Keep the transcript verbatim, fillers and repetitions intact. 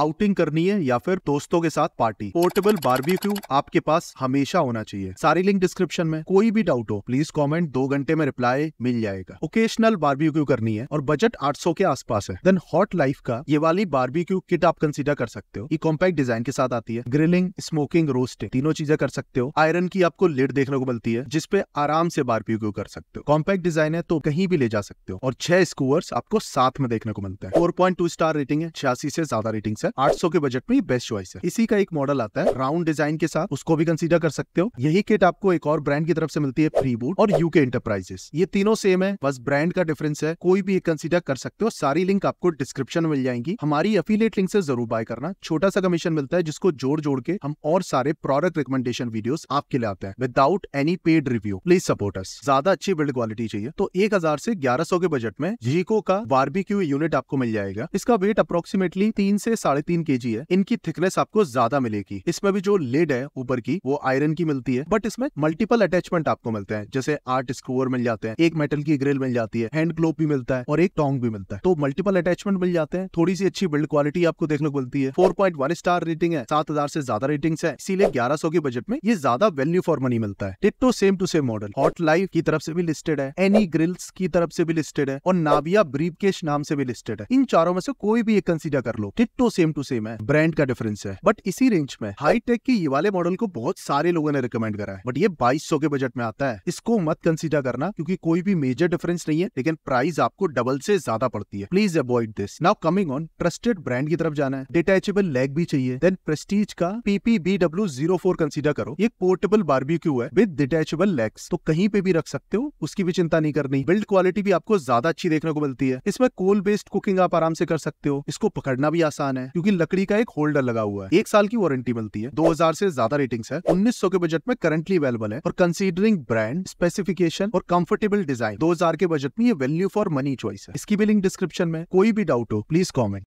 Outing करनी है या फिर दोस्तों के साथ पार्टी, पोर्टेबल बारबेक्यू आपके पास हमेशा होना चाहिए। सारी लिंक डिस्क्रिप्शन में, कोई भी डाउट हो प्लीज कमेंट, दो घंटे में रिप्लाई मिल जाएगा। ओकेशनल बारबेक्यू करनी है और बजट आठ सौ के आसपास है, देन हॉट लाइफ का ये वाली बारबेक्यू किट आप कंसीडर कर सकते हो। ये कॉम्पैक्ट डिजाइन के साथ आती है, ग्रिलिंग, स्मोकिंग, रोस्टिंग तीनों चीजें कर सकते हो। आयरन की आपको लिड देखने को मिलती है जिसपे आराम से बारबेक्यू कर सकते हो। कॉम्पैक्ट डिजाइन है तो कहीं भी ले जा सकते हो और छह स्कूवर्स आपको साथ में देखने को मिलता है। Four point two star rating है, छियासी से ज्यादा रेटिंग है, आठ सौ के बजट में बेस्ट चॉइस है। इसी का एक मॉडल आता है राउंड डिजाइन के साथ, उसको भी कंसीडर कर सकते हो। यही किट आपको एक और ब्रांड की तरफ से मिलती है, फ्रीबूट और यूके एंटरप्राइजेस। ये तीनों सेम है, बस ब्रांड का डिफरेंस है, कोई भी एक कंसीडर कर सकते हो। सारी लिंक आपको डिस्क्रिप्शन में मिल जाएंगी। हमारी एफिलिएट लिंक से जरूर बाय करना, छोटा सा कमीशन मिलता है जिसको जोड़ जोड़ के हम और सारे प्रोडक्ट रिकमेंडेशन वीडियोस आपके लिए आते हैं without any paid review. Please support us. ज्यादा अच्छी बिल्ड क्वालिटी चाहिए तो एक हजार से ग्यारह सौ के बजट में जीको का बारबेक्यू यूनिट आपको मिल जाएगा। इसका वेट अप्रोक्सीमेटली तीन से साढ़े तीन केजी है। इनकी थिकनेस आपको ज्यादा मिलेगी। इसमें भी जो लिड है ऊपर की वो आयरन की मिलती है, बट इसमें मल्टीपल अटैचमेंट आपको मिलते हैं, जैसे आठ स्क्रूवर मिल जाते हैं, एक मेटल की ग्रिल मिल जाती है, हैंड ग्लोव भी मिलता है और एक टोंग भी मिलता है। तो मल्टीपल अटैचमेंट मिल जाते हैं, थोड़ी सी अच्छी बिल्ड क्वालिटी आपको देखने को मिलती है। Four point one star rating है, सात हजार से ज्यादा रेटिंग है, इसीलिए ग्यारह सौ के बजट में ये ज्यादा वैल्यू फॉर मनी मिलता है। Ditto same to same model hot life की तरफ से भी लिस्टेड है, एनी ग्रिल्स की तरफ से भी लिस्टेड है और नाविया ब्रीफकेस नाम से भी लिस्टेड है। इन चारों में से कोई भी एक कंसीडर कर लो, टिट्टो सेम टू सेम है, ब्रांड का डिफरेंस है। बट इसी रेंज में हाईटेक के ये वाले मॉडल को बहुत सारे लोगों ने रिकमेंड करा है, बट ये बाईस सौ के बजट में आता है। इसको मत कंसीडर करना क्योंकि कोई भी मेजर डिफरेंस नहीं है, लेकिन प्राइस आपको डबल से ज्यादा पड़ती है। Please avoid this. Now coming on, trusted brand की तरफ जाना है, डिटेचेबल लेग भी चाहिए, देन प्रेस्टीज का P P B W zero four consider करो। ये पोर्टेबल बारबेक्यू है विद डिटेचेबल लेग्स, तो कहीं पे भी रख सकते हो, उसकी भी चिंता नहीं करनी। बिल्ड क्वालिटी भी आपको ज्यादा अच्छी देखने को मिलती है। इसमें कोल बेस्ड कुकिंग आप आराम से कर सकते हो। इसको पकड़ना भी आसान है क्योंकि लकड़ी का एक होल्डर लगा हुआ है। एक साल की वारंटी मिलती है। दो हजार से ज्यादा रेटिंग्स है, उन्नीस सौ के बजट में करंटली अवेलेबल है और कंसीडरिंग ब्रांड, स्पेसिफिकेशन और कंफर्टेबल डिजाइन, दो हजार के बजट में ये वैल्यू फॉर मनी चॉइस है। इसकी भी लिंक डिस्क्रिप्शन में, कोई भी डाउट हो प्लीज कॉमेंट।